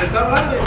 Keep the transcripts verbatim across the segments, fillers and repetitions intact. Se está hablando de...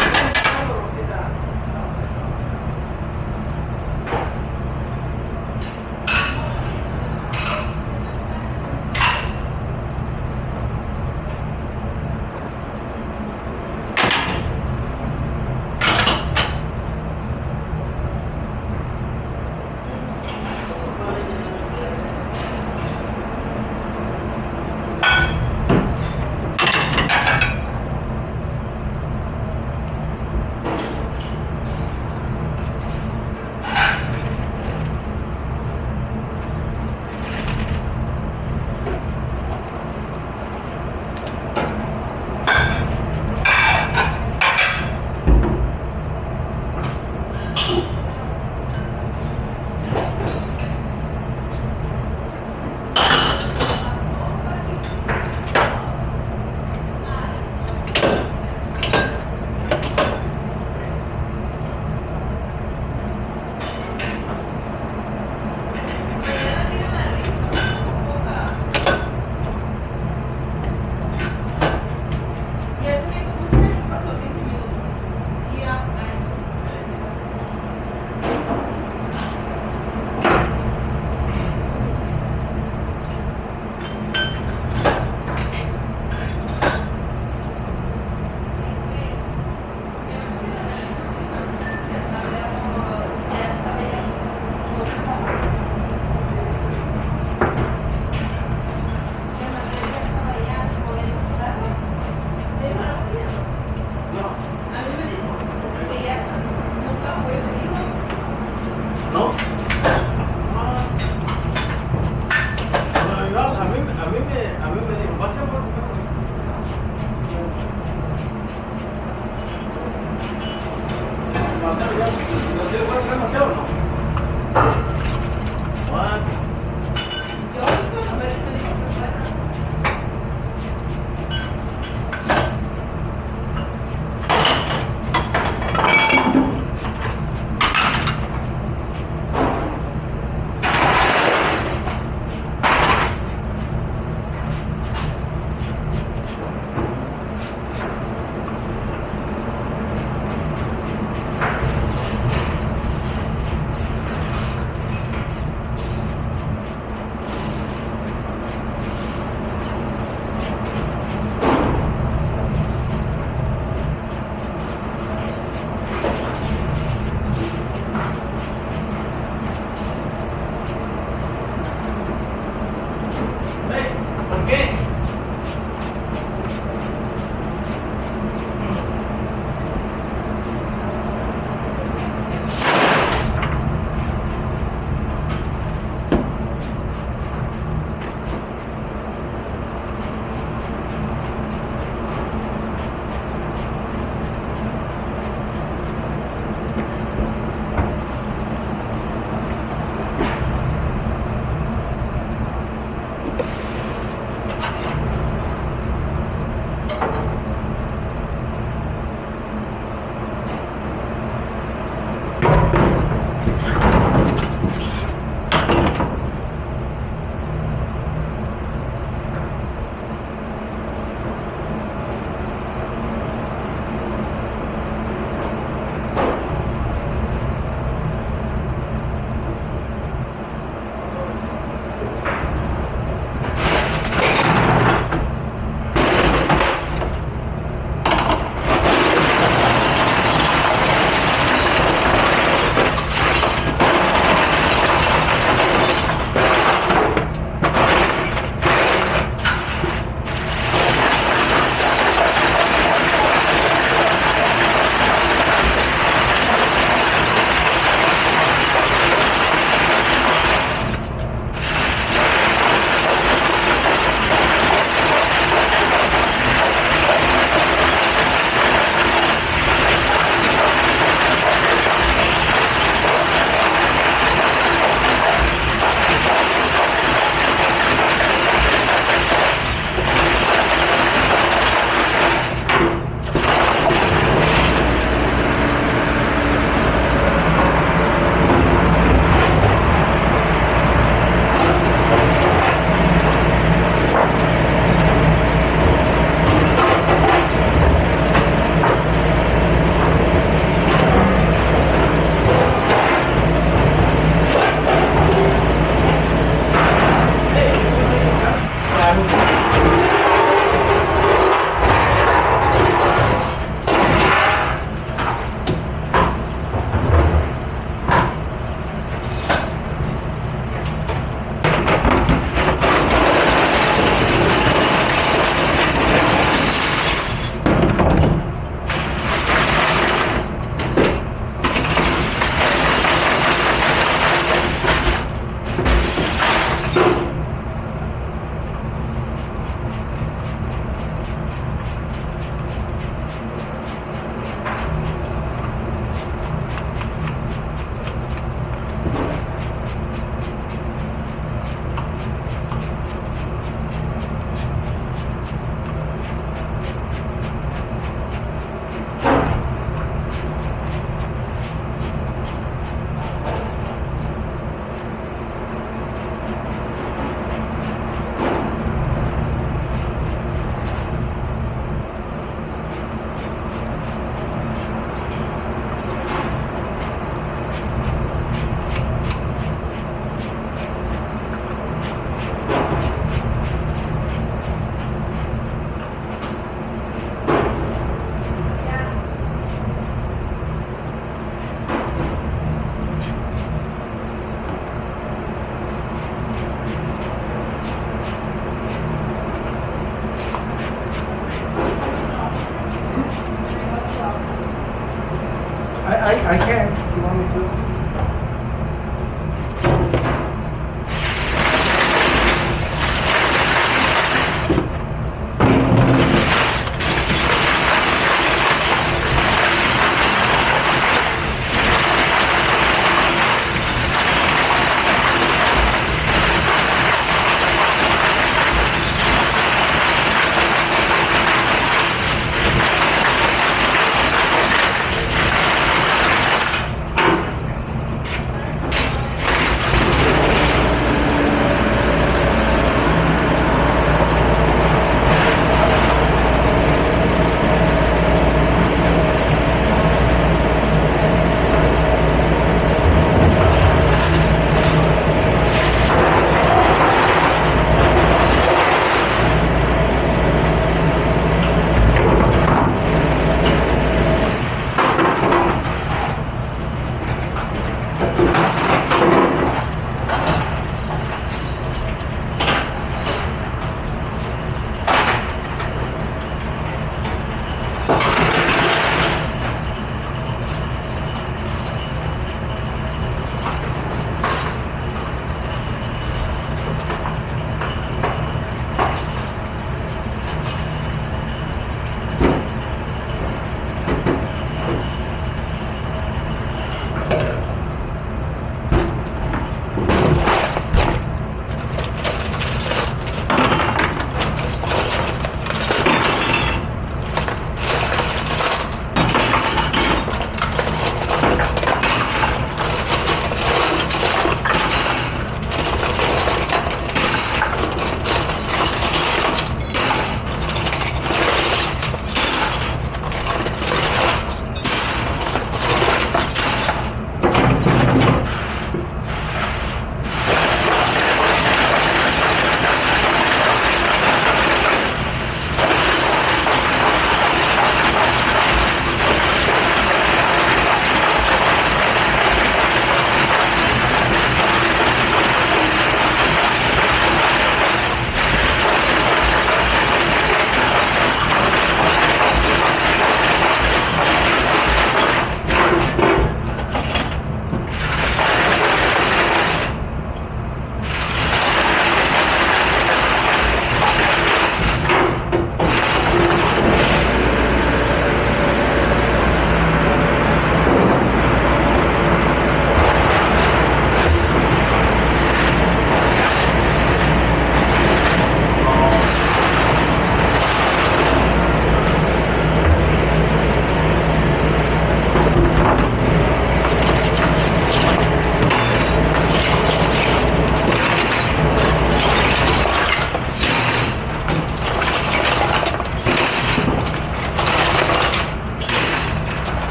I can. You want me to?